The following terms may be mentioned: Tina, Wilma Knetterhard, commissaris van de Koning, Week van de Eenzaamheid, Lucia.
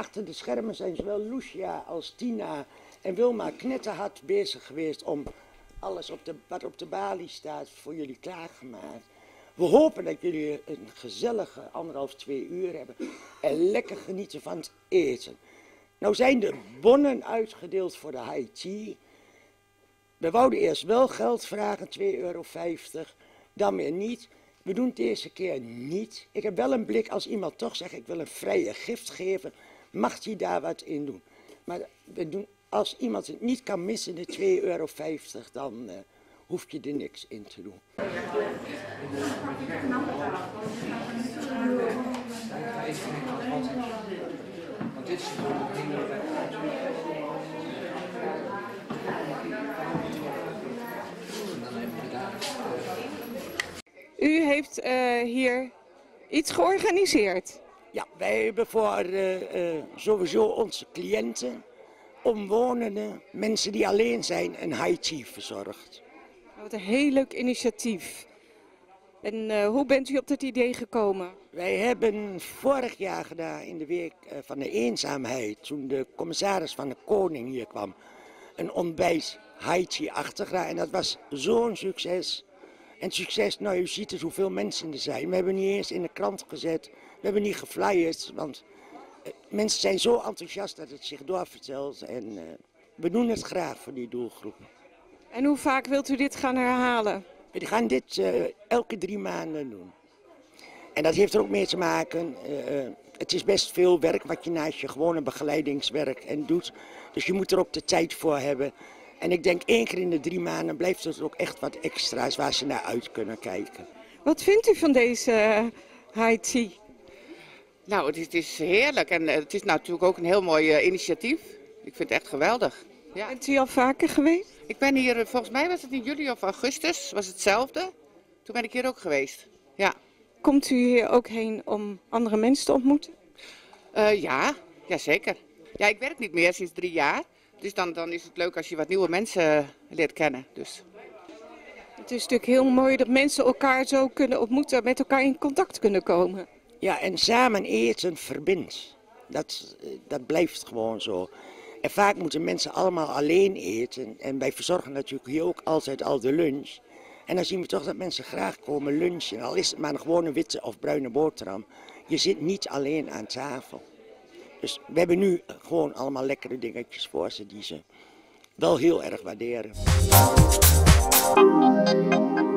achter de schermen zijn zowel Lucia als Tina en Wilma Knetterhard bezig geweest om alles wat op de balie staat voor jullie klaargemaakt. We hopen dat jullie een gezellige 1,5, 2 uur hebben en lekker genieten van het eten. Nou zijn de bonnen uitgedeeld voor de high tea. We wouden eerst wel geld vragen, €2,50, dan weer niet. We doen het deze keer niet. Ik heb wel een blik, als iemand toch zegt ik wil een vrije gift geven, mag hij daar wat in doen. Maar we doen, als iemand het niet kan missen, de €2,50, dan hoef je er niks in te doen. U heeft hier iets georganiseerd? Ja, wij hebben voor sowieso onze cliënten, omwonenden, mensen die alleen zijn, een high tea verzorgd. Wat een heel leuk initiatief. En hoe bent u op dit idee gekomen? Wij hebben vorig jaar gedaan, in de Week van de Eenzaamheid, toen de commissaris van de Koning hier kwam, een ontbijt high tea achtergedaan. En dat was zo'n succes. En succes, nou u ziet het hoeveel mensen er zijn. We hebben niet eens in de krant gezet, we hebben niet geflyerd, want mensen zijn zo enthousiast dat het zich doorvertelt. En we doen het graag voor die doelgroep. En hoe vaak wilt u dit gaan herhalen? We gaan dit elke 3 maanden doen. En dat heeft er ook mee te maken, het is best veel werk wat je naast je gewone begeleidingswerk en doet. Dus je moet er ook de tijd voor hebben. En ik denk 1 keer in de 3 maanden blijft er ook echt wat extra's waar ze naar uit kunnen kijken. Wat vindt u van deze high tea? Nou, het is heerlijk en het is natuurlijk ook een heel mooi initiatief. Ik vind het echt geweldig. Ja. Bent u al vaker geweest? Ik ben hier, volgens mij was het in juli of augustus, was hetzelfde. Toen ben ik hier ook geweest, ja. Komt u hier ook heen om andere mensen te ontmoeten? Ja, zeker. Ja, ik werk niet meer sinds 3 jaar. Dus dan is het leuk als je wat nieuwe mensen leert kennen. Dus. Het is natuurlijk heel mooi dat mensen elkaar zo kunnen ontmoeten, met elkaar in contact kunnen komen. Ja, en samen eten verbindt. Dat blijft gewoon zo. En vaak moeten mensen allemaal alleen eten. En wij verzorgen natuurlijk hier ook altijd al de lunch. En dan zien we toch dat mensen graag komen lunchen. Al is het maar een gewone witte of bruine boterham. Je zit niet alleen aan tafel. Dus we hebben nu gewoon allemaal lekkere dingetjes voor ze die ze wel heel erg waarderen.